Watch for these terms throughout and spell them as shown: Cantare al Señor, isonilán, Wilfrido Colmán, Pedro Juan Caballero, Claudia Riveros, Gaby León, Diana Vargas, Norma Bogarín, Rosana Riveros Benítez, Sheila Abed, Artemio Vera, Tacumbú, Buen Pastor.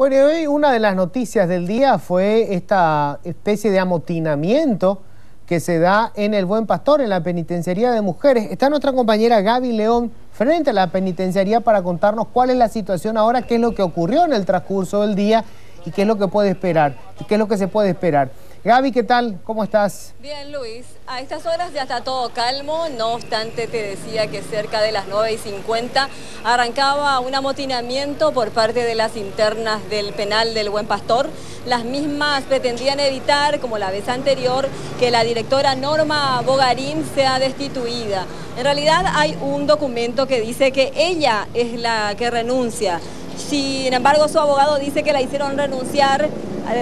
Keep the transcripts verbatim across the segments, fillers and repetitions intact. Bueno, y hoy una de las noticias del día fue esta especie de amotinamiento que se da en el Buen Pastor, en la penitenciaría de mujeres. Está nuestra compañera Gaby León frente a la penitenciaría para contarnos cuál es la situación ahora, qué es lo que ocurrió en el transcurso del día y qué es lo que puede esperar, y qué es lo que se puede esperar. Gaby, ¿qué tal? ¿Cómo estás? Bien, Luis. A estas horas ya está todo calmo, no obstante te decía que cerca de las nueve y cincuenta arrancaba un amotinamiento por parte de las internas del penal del Buen Pastor. Las mismas pretendían evitar, como la vez anterior, que la directora Norma Bogarín sea destituida. En realidad hay un documento que dice que ella es la que renuncia. Sin embargo, su abogado dice que la hicieron renunciar.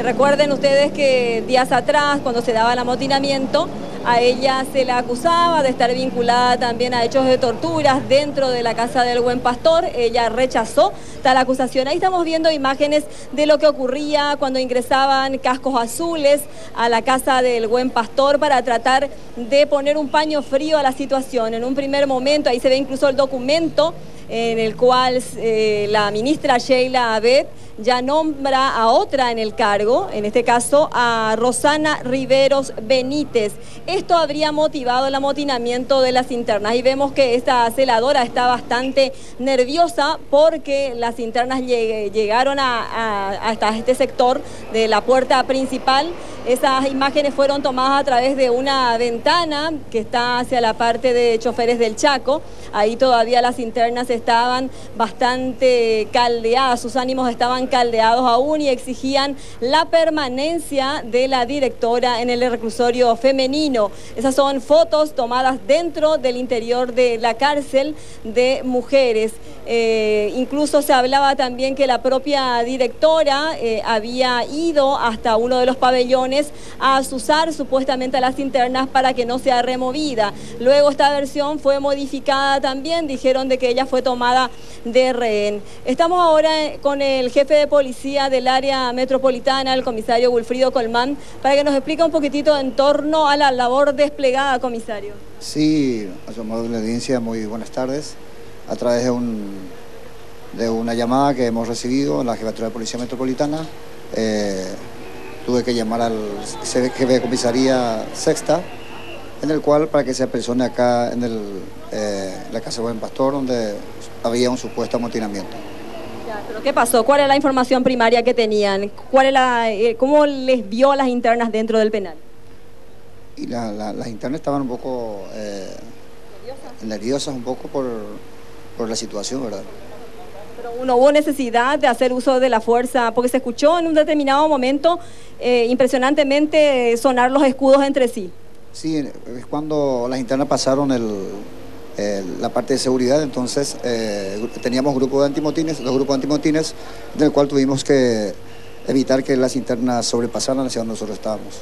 Recuerden ustedes que días atrás, cuando se daba el amotinamiento, a ella se la acusaba de estar vinculada también a hechos de torturas dentro de la casa del Buen Pastor. Ella rechazó tal acusación. Ahí estamos viendo imágenes de lo que ocurría cuando ingresaban cascos azules a la casa del Buen Pastor para tratar de poner un paño frío a la situación. En un primer momento, ahí se ve incluso el documento en el cual eh, la ministra Sheila Abed ya nombra a otra en el cargo, en este caso a Rosana Riveros Benítez. Esto habría motivado el amotinamiento de las internas y vemos que esta celadora está bastante nerviosa porque las internas lleg llegaron a, a, hasta este sector de la puerta principal. Esas imágenes fueron tomadas a través de una ventana que está hacia la parte de choferes del Chaco. Ahí todavía las internas estaban bastante caldeadas, sus ánimos estaban caldeados aún y exigían la permanencia de la directora en el reclusorio femenino. Esas son fotos tomadas dentro del interior de la cárcel de mujeres. Eh, incluso se hablaba también que la propia directora eh, había ido hasta uno de los pabellones a azuzar supuestamente a las internas para que no sea removida. Luego esta versión fue modificada también, dijeron de que ella fue tomada de rehén. Estamos ahora con el jefe de policía del área metropolitana, el comisario Wilfrido Colmán, para que nos explique un poquitito en torno a la labor desplegada, comisario. Sí, ha llamado a la audiencia, muy buenas tardes. A través de, un, de una llamada que hemos recibido en la Jefatura de Policía Metropolitana, eh, tuve que llamar al jefe de comisaría sexta, en el cual para que se apersone acá en el, eh, la Casa Buen Pastor, donde había un supuesto amotinamiento. Ya, ¿pero qué pasó? ¿Cuál es la información primaria que tenían? ¿Cuál es la, eh, ¿Cómo les vio a las internas dentro del penal? Y la, la, las internas estaban un poco eh, ¿nerviosas? nerviosas un poco por, por la situación, ¿verdad? Pero no hubo necesidad de hacer uso de la fuerza, porque se escuchó en un determinado momento eh, impresionantemente sonar los escudos entre sí. Sí, es cuando las internas pasaron el, el, la parte de seguridad, entonces eh, teníamos grupos de antimotines, dos grupos de antimotines, del cual tuvimos que evitar que las internas sobrepasaran hacia donde nosotros estábamos.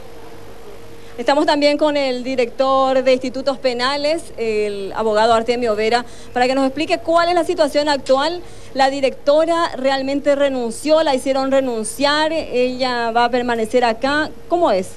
Estamos también con el director de Institutos Penales, el abogado Artemio Vera, para que nos explique cuál es la situación actual. La directora realmente renunció, la hicieron renunciar, ella va a permanecer acá. ¿Cómo es?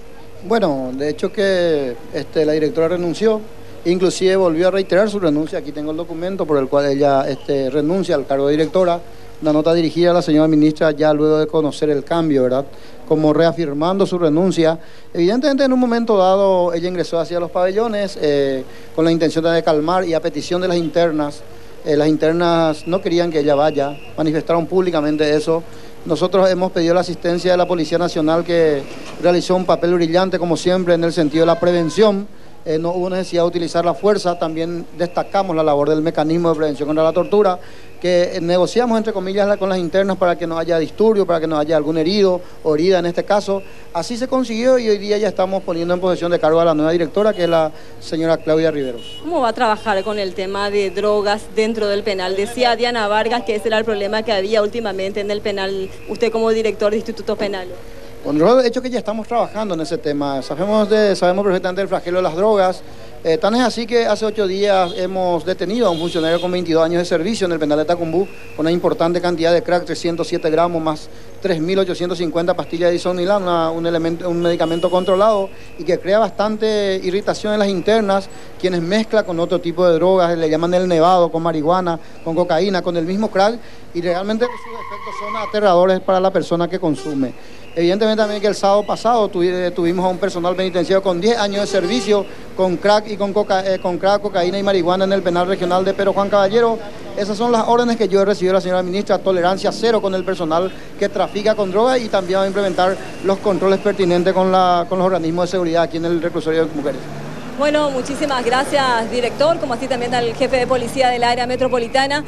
Bueno, de hecho que este, la directora renunció, inclusive volvió a reiterar su renuncia. Aquí tengo el documento por el cual ella este, renuncia al cargo de directora. Una nota dirigida a la señora ministra ya luego de conocer el cambio, ¿verdad? Como reafirmando su renuncia. Evidentemente en un momento dado ella ingresó hacia los pabellones eh, con la intención de calmar y a petición de las internas. Eh, las internas no querían que ella vaya, manifestaron públicamente eso. Nosotros hemos pedido la asistencia de la Policía Nacional, que realizó un papel brillante como siempre en el sentido de la prevención. Eh, no hubo necesidad de utilizar la fuerza. También destacamos la labor del mecanismo de prevención contra la tortura, que negociamos entre comillas con las internas para que no haya disturbio, para que no haya algún herido o herida en este caso. Así se consiguió y hoy día ya estamos poniendo en posesión de cargo a la nueva directora, que es la señora Claudia Riveros. ¿Cómo va a trabajar con el tema de drogas dentro del penal? Decía Diana Vargas que ese era el problema que había últimamente en el penal, usted como director de Institutos Penales. Bueno, de hecho que ya estamos trabajando en ese tema, sabemos, de, sabemos perfectamente el flagelo de las drogas, Eh, tan es así que hace ocho días hemos detenido a un funcionario con veintidós años de servicio en el penal de Tacumbú, una importante cantidad de crack, trescientos siete gramos más tres mil ochocientos cincuenta pastillas de isonilán, un, elemento, un medicamento controlado y que crea bastante irritación en las internas, quienes mezcla con otro tipo de drogas, le llaman el nevado, con marihuana, con cocaína, con el mismo crack, y realmente sus efectos son aterradores para la persona que consume. Evidentemente también que el sábado pasado tuvimos a un personal penitenciario con diez años de servicio con crack y con, coca, eh, con crack, cocaína y marihuana en el penal regional de Pedro Juan Caballero. Esas son las órdenes que yo he recibido de la señora ministra, tolerancia cero con el personal que trafica con drogas y también va a implementar los controles pertinentes con, la, con los organismos de seguridad aquí en el reclusorio de mujeres. Bueno, muchísimas gracias, director, como así también al jefe de policía del área metropolitana.